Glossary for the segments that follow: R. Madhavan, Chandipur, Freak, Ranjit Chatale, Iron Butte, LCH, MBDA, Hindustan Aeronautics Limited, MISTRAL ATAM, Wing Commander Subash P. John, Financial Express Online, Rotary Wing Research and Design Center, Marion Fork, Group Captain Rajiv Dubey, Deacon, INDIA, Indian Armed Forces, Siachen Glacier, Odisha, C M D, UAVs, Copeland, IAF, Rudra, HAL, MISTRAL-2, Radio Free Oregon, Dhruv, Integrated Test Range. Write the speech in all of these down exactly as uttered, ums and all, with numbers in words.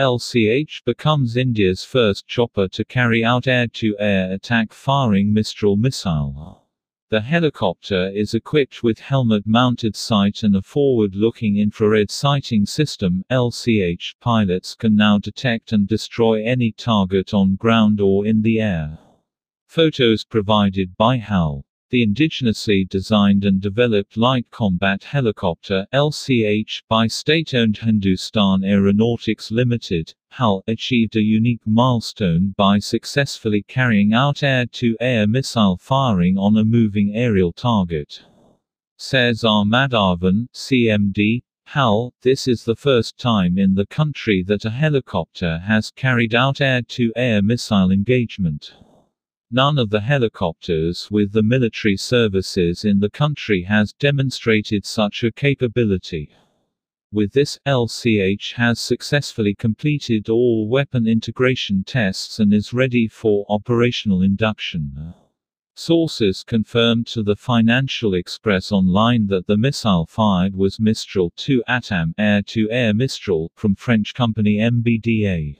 L C H becomes India's first chopper to carry out air-to-air attack firing Mistral missile. The helicopter is equipped with helmet-mounted sight and a forward-looking infrared sighting system. L C H pilots can now detect and destroy any target on ground or in the air. Photos provided by H A L. The indigenously designed and developed light combat helicopter L C H by state-owned Hindustan Aeronautics Limited, H A L, achieved a unique milestone by successfully carrying out air-to-air missile firing on a moving aerial target. Says R Madhavan, C M D, H A L, this is the first time in the country that a helicopter has carried out air-to-air missile engagement. None of the helicopters with the military services in the country has demonstrated such a capability. With this, L C H has successfully completed all weapon integration tests and is ready for operational induction. Sources confirmed to the Financial Express Online that the missile fired was Mistral two ATAM, air-to-air Mistral, from French company M B D A.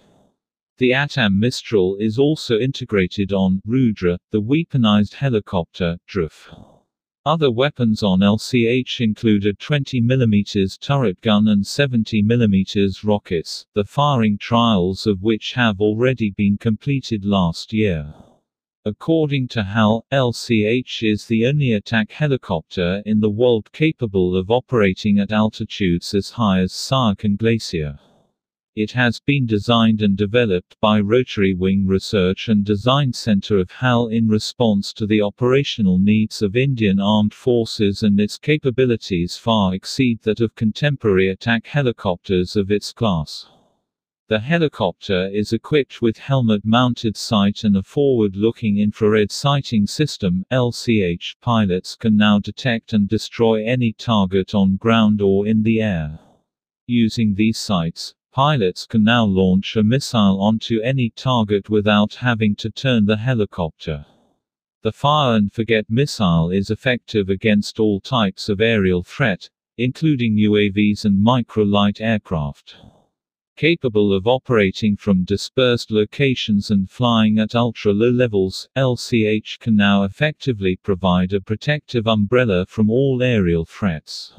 The ATAM Mistral is also integrated on Rudra, the weaponized helicopter, Dhruv. Other weapons on L C H include a twenty millimeter turret gun and seventy millimeter rockets, the firing trials of which have already been completed last year. According to H A L, L C H is the only attack helicopter in the world capable of operating at altitudes as high as Siachen Glacier. It has been designed and developed by Rotary Wing Research and Design Center of H A L in response to the operational needs of Indian Armed Forces, and its capabilities far exceed that of contemporary attack helicopters of its class. The helicopter is equipped with helmet-mounted sight and a forward-looking infrared sighting system. L C H pilots can now detect and destroy any target on ground or in the air. Using these sights, pilots can now launch a missile onto any target without having to turn the helicopter. The fire-and-forget missile is effective against all types of aerial threat, including U A Vs and microlight aircraft. Capable of operating from dispersed locations and flying at ultra-low levels, L C H can now effectively provide a protective umbrella from all aerial threats.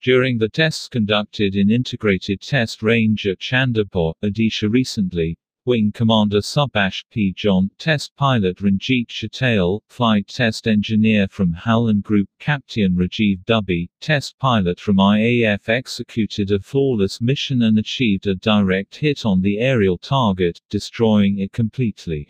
During the tests conducted in Integrated Test Range at Chandipur, Odisha recently, Wing Commander Subash P. John, Test Pilot Ranjit Chatale, Flight Test Engineer from H A L and Group Captain Rajiv Dubey, Test Pilot from I A F, executed a flawless mission and achieved a direct hit on the aerial target, destroying it completely.